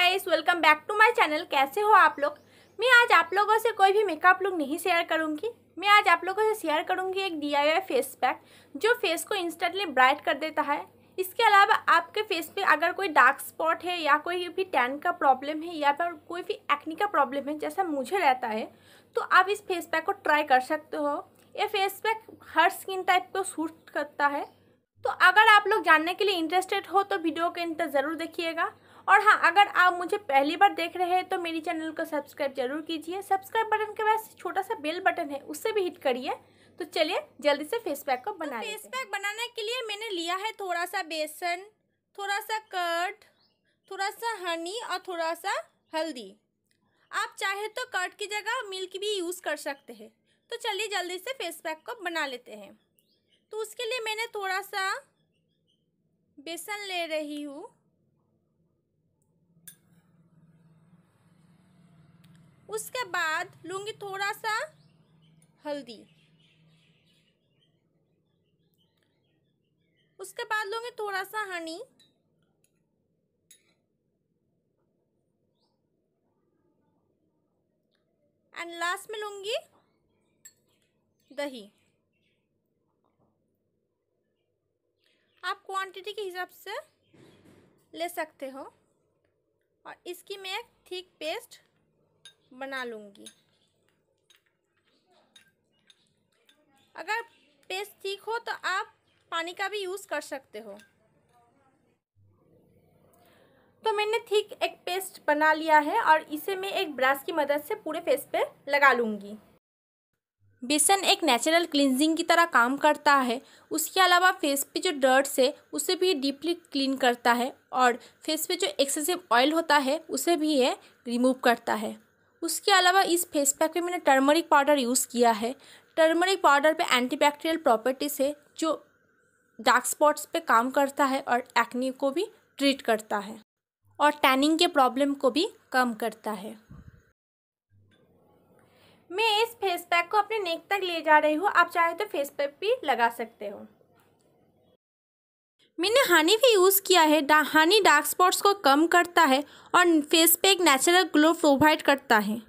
Guys, welcome back to my channel. कैसे हो आप लोग? मैं आज आप लोगों से कोई भी मेकअप लुक नहीं शेयर करूंगी। मैं आज आप लोगों से शेयर करूंगी एक DIY फेस पैक जो फेस को इंस्टेंटली ब्राइट कर देता है। इसके अलावा आपके फेस पे अगर कोई डार्क स्पॉट है या कोई भी टैन का प्रॉब्लम है या फिर कोई भी एक्ने का प्रॉब्लम है जैसा मुझे रहता है, तो आप इस फेस पैक को ट्राई कर सकते हो। ये फेस पैक हर स्किन टाइप को सूट करता है। तो अगर आप लोग जानने के लिए इंटरेस्टेड हो तो वीडियो के अंत तक ज़रूर देखिएगा। और हाँ, अगर आप मुझे पहली बार देख रहे हैं तो मेरी चैनल को सब्सक्राइब जरूर कीजिए। सब्सक्राइब बटन के पास छोटा सा बेल बटन है, उससे भी हिट करिए। तो चलिए जल्दी से फेस पैक को बना लेते हैं। फेस पैक बनाने के लिए मैंने लिया है थोड़ा सा बेसन, थोड़ा सा कर्ड, थोड़ा सा हनी और थोड़ा सा हल्दी। आप चाहे तो कर्ड की जगह मिल्क भी यूज़ कर सकते हैं। तो चलिए जल्दी से फेस पैक को बना लेते हैं। तो उसके लिए मैंने थोड़ा सा बेसन ले रही हूँ। उसके बाद लूँगी थोड़ा सा हल्दी, उसके बाद लूँगी थोड़ा सा हनी, एंड लास्ट में लूँगी दही। आप क्वांटिटी के हिसाब से ले सकते हो। और इसकी मैं एक थिक पेस्ट बना लूँगी। अगर पेस्ट ठीक हो तो आप पानी का भी यूज़ कर सकते हो। तो मैंने ठीक एक पेस्ट बना लिया है और इसे मैं एक ब्रश की मदद से पूरे फेस पे लगा लूँगी। बेसन एक नेचुरल क्लिनजिंग की तरह काम करता है। उसके अलावा फेस पे जो डर्ट्स है उसे भी डीपली क्लीन करता है और फेस पे जो एक्सेसिव ऑयल होता है उसे भी ये रिमूव करता है। उसके अलावा इस फेस पैक में मैंने टर्मरिक पाउडर यूज़ किया है। टर्मरिक पाउडर पे एंटीबैक्टीरियल प्रॉपर्टीज है जो डार्क स्पॉट्स पे काम करता है और एक्ने को भी ट्रीट करता है और टैनिंग के प्रॉब्लम को भी कम करता है। मैं इस फेस पैक को अपने नेक तक ले जा रही हूँ। आप चाहे तो फेस पैक भी लगा सकते हो। मैंने हनी भी यूज़ किया है। हनी डार्क स्पॉट्स को कम करता है और फेस पे एक नेचुरल ग्लो प्रोवाइड करता है।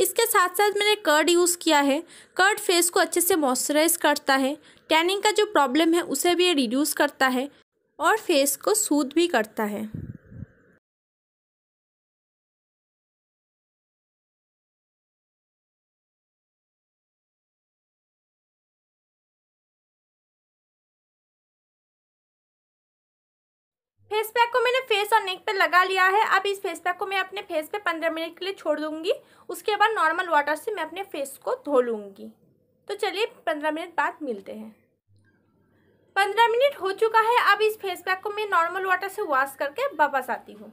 इसके साथ साथ मैंने कर्ड यूज़ किया है। कर्ड फेस को अच्छे से मॉइस्चराइज करता है, टैनिंग का जो प्रॉब्लम है उसे भी रिड्यूस करता है और फेस को सूद भी करता है। फेस पैक को मैंने फेस और नेक पे लगा लिया है। अब इस फेस पैक को मैं अपने फेस पे 15 मिनट के लिए छोड़ दूंगी। उसके बाद नॉर्मल वाटर से मैं अपने फेस को धो लूँगी। तो चलिए 15 मिनट बाद मिलते हैं। 15 मिनट हो चुका है। अब इस फेस पैक को मैं नॉर्मल वाटर से वॉश करके वापस आती हूँ।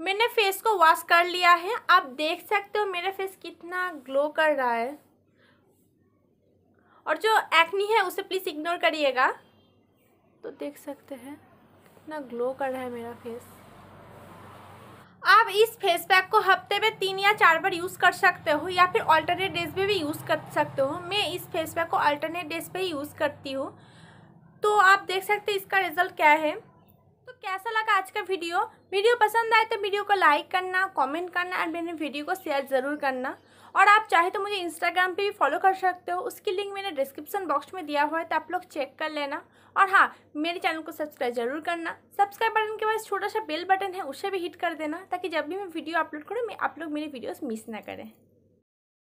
मैंने फेस को वॉश कर लिया है। आप देख सकते हो मेरा फेस कितना ग्लो कर रहा है। और जो एक्ने है उसे प्लीज़ इग्नोर करिएगा। तो देख सकते हैं कितना ग्लो कर रहा है मेरा फेस। आप इस फेस पैक को हफ्ते में 3 या 4 बार यूज़ कर सकते हो या फिर अल्टरनेट डेज पे भी यूज़ कर सकते हो। मैं इस फेस पैक को अल्टरनेट डेज पे ही यूज़ करती हूँ। तो आप देख सकते हैं इसका रिजल्ट क्या है। तो कैसा लगा आज का वीडियो पसंद आए तो वीडियो को लाइक करना, कॉमेंट करना एंड मेरे वीडियो को शेयर ज़रूर करना। और आप चाहे तो मुझे इंस्टाग्राम पे भी फॉलो कर सकते हो। उसकी लिंक मैंने डिस्क्रिप्शन बॉक्स में दिया हुआ है, तो आप लोग चेक कर लेना। और हाँ, मेरे चैनल को सब्सक्राइब जरूर करना। सब्सक्राइब बटन के पास छोटा सा बेल बटन है, उसे भी हिट कर देना ताकि जब भी मैं वीडियो अपलोड करूँ आप लोग मेरी वीडियोस मिस ना करें।